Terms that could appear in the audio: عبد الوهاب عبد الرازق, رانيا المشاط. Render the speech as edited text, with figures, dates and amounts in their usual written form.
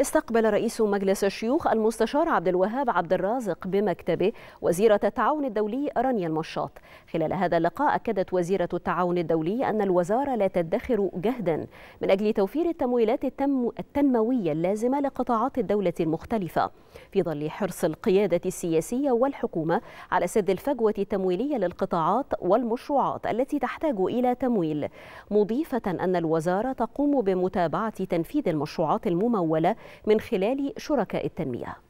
استقبل رئيس مجلس الشيوخ المستشار عبد الوهاب عبد الرازق بمكتبه وزيرة التعاون الدولي رانيا المشاط. خلال هذا اللقاء أكدت وزيرة التعاون الدولي أن الوزارة لا تدخر جهدا من أجل توفير التمويلات التنموية اللازمة لقطاعات الدولة المختلفة، في ظل حرص القيادة السياسية والحكومة على سد الفجوة التمويلية للقطاعات والمشروعات التي تحتاج إلى تمويل، مضيفة أن الوزارة تقوم بمتابعة تنفيذ المشروعات الممولة من خلال شركاء التنمية.